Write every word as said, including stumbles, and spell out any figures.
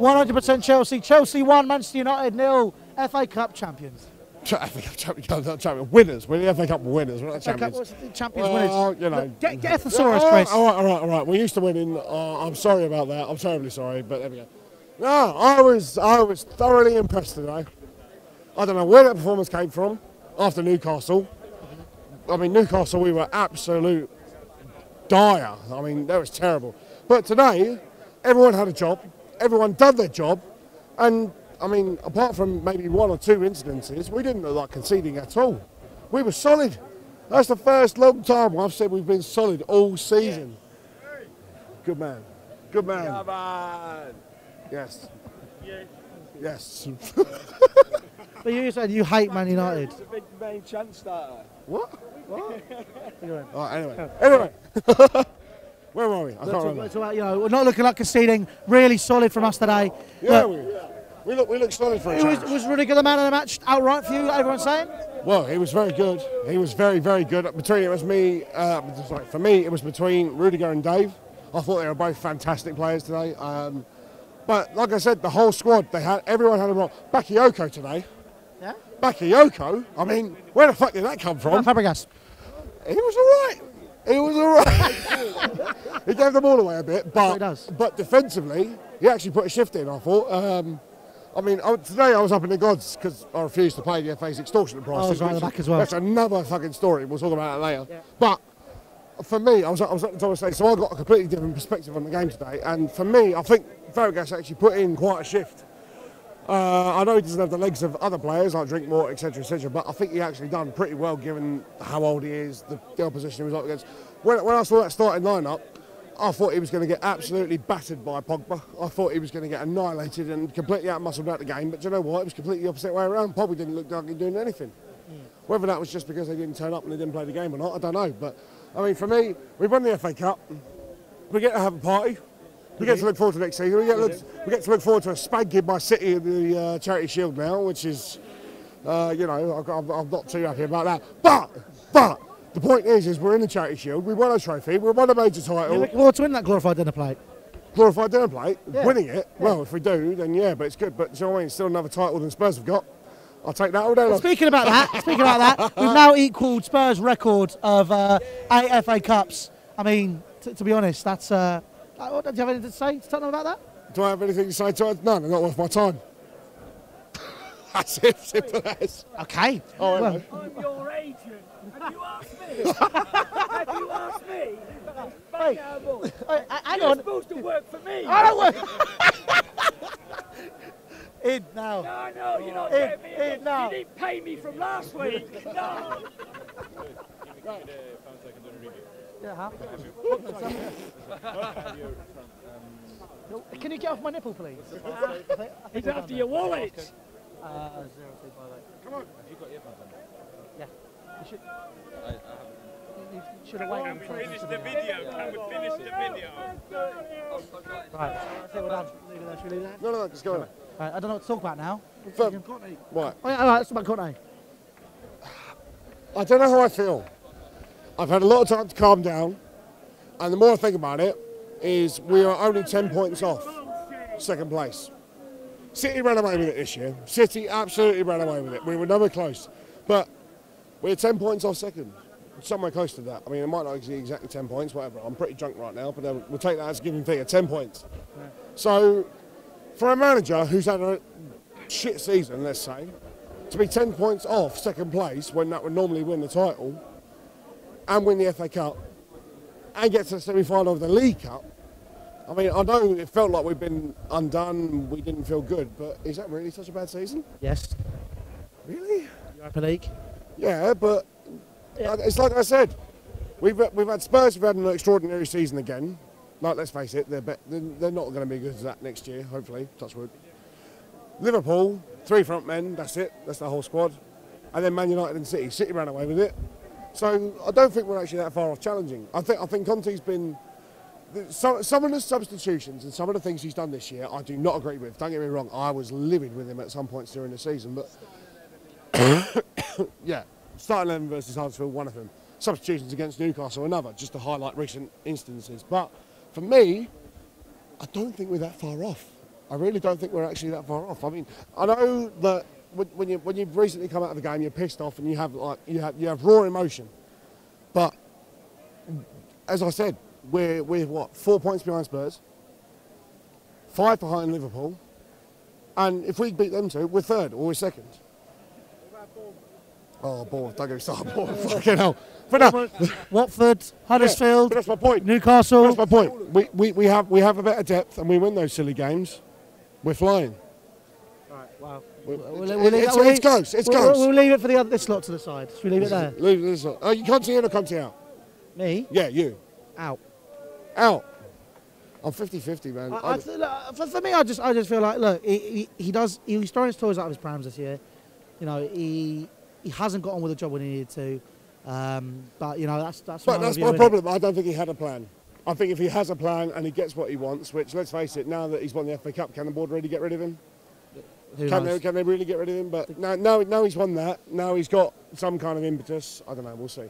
one hundred percent Chelsea. Chelsea won, Manchester United nil. F A Cup champions. F A Cup champions, not champions. Winners. We're the F A Cup winners. We're not champions. Cup, the champions well, winners. Uh, you know. Look, get, get Ethosaurus, oh, Chris. All right, all right, all right. We used to win in. Uh, I'm sorry about that. I'm terribly sorry, but there we go. No, I was, I was thoroughly impressed today. I don't know where that performance came from after Newcastle. I mean, Newcastle, we were absolute dire. I mean, that was terrible. But today, everyone had a job. Everyone done their job. And, I mean, apart from maybe one or two incidences, we didn't look like conceding at all. We were solid. That's the first long time I've said we've been solid all season. Good man. Good man. Come on. Yes. Yes. But you said you hate Man United. It's a big main chance starter. What? What? Anyway. Oh, anyway. Anyway. Where were we? I can't remember. About, you know, we're not looking like conceding. Really solid from us today. Yeah, we, we look we look solid for a change. Was, was Rudiger the man of the match outright for you? Everyone's saying. Well, he was very good. He was very very good. Between it was me. Uh, sorry, for me, it was between Rudiger and Dave. I thought they were both fantastic players today. Um, But like I said, the whole squad, they had everyone had a role. Bakayoko today. Yeah? Bakayoko? I mean, where the fuck did that come from? Fabregas. He was all right. He was all right. He gave the ball away a bit, but does. but defensively, he actually put a shift in, I thought. Um, I mean, I, today I was up in the gods because I refused to pay the F A's extortionate prices. I was right which, back as well. That's another fucking story. We'll talk about that later. Yeah. But for me, I was, I was at the top of the stage, so I got a completely different perspective on the game today. And for me, I think Vargas actually put in quite a shift. Uh, I know he doesn't have the legs of other players like Drinkmore, et cetera, et cetera, but I think he actually done pretty well given how old he is, the, the opposition he was up against. When, when I saw that starting lineup, I thought he was going to get absolutely battered by Pogba. I thought he was going to get annihilated and completely out-muscled out the game. But do you know what? It was completely the opposite way around. Pogba didn't look like he was doing anything. Yeah. Whether that was just because they didn't turn up and they didn't play the game or not, I don't know. But I mean, for me, we've won the F A Cup. We get to have a party. We get to look forward to next season. We get, look, we get to look forward to a spanking by City in the uh, Charity Shield now, which is, uh, you know, I'm, I'm not too happy about that. But, but, the point is, is we're in the Charity Shield. We won a trophy. We won a major title. We're looking to win that glorified dinner plate. Glorified dinner plate? Yeah. Winning it? Yeah. Well, if we do, then yeah, but it's good. But do you know what I mean? It's still another title than Spurs have got. I'll take that all day long. Speaking about that, speaking about that, we've now equalled Spurs' record of uh, eight F A Cups. I mean, t to be honest, that's. Uh, uh, do you have anything to say to Tottenham about that? Do I have anything to say to it? No, they're not worth my time. That's it, simple as. Okay. Oh, well. I'm your agent. Have you asked me? Have you asked me? Hey, hey, hang You're on. Supposed to work for me. I don't work. In now. No, no, you're not in, me in now. You didn't pay me from last week. No. Yeah, huh? Can you get off my nipple, please? He's after your wallet. Uh, zero two by the Come on. Have you got earphones on? Yeah. You should. I, I haven't. You should have waited. Can we finish the video? Can we finish the video? Right. So we're done. Should we leave that? No, no, no. Just go on. Right, I don't know what to talk about now. But, what? Oh, yeah, all right, let's talk about Courtney. I don't know how I feel. I've had a lot of time to calm down, and the more I think about it, is we are only ten points off second place. City ran away with it this year. City absolutely ran away with it. We were nowhere close, but we're ten points off second, somewhere close to that. I mean, it might not be exactly ten points, whatever. I'm pretty drunk right now, but we'll take that as a given figure, ten points. Yeah. So. For a manager who's had a shit season, let's say, to be ten points off second place when that would normally win the title and win the F A Cup and get to the semi-final of the League Cup, I mean, I know it felt like we've been undone, we didn't feel good, but is that really such a bad season? Yes. Really? Europa League? Yeah, but yeah. It's like I said, we've, we've had Spurs who've had an extraordinary season again. Like, let's face it, they're, be they're not going to be good as that next year, hopefully, touch wood. Liverpool, three front men, that's it, that's the whole squad. And then Man United and City. City ran away with it. So I don't think we're actually that far off challenging. I think, I think Conte's been... So, some of the substitutions and some of the things he's done this year, I do not agree with. Don't get me wrong, I was livid with him at some points during the season, but... yeah, starting eleven versus Huddersfield, one of them. Substitutions against Newcastle, another, just to highlight recent instances. But... for me, I don't think we're that far off. I really don't think we're actually that far off. I mean, I know that when you when you've recently come out of the game, you're pissed off and you have like you have you have raw emotion. But as I said, we're we're what four points behind Spurs, five behind Liverpool, and if we beat them two, we're third or we're second. Oh, Bournemouth, don't go start Bournemouth, fucking hell. But no. Watford, Huddersfield, yeah, that's my point. Newcastle. That's my point. We, we, we, have, we have a better depth and we win those silly games. We're flying. All right, wow. We'll, we'll, we'll, it's, we'll, it's close, it's we'll, close. We'll, we'll leave it for the other, this lot to the side. Should we leave it there? Leave it this lot. Oh, you Conte in or Conte out? Me? Yeah, you. Out. Out. I'm fifty fifty, man. I, I look, for, for me, I just, I just feel like, look, he, he, he does, he's throwing his toys out of his prams this year. You know, he... He hasn't got on with the job when he needed to, um, but you know that's that's. But that's my problem. I don't think he had a plan. I think if he has a plan and he gets what he wants, which let's face it, now that he's won the F A Cup, can the board really get rid of him? Can they, can they really get rid of him? But now, now, now he's won that. Now he's got some kind of impetus. I don't know. We'll see.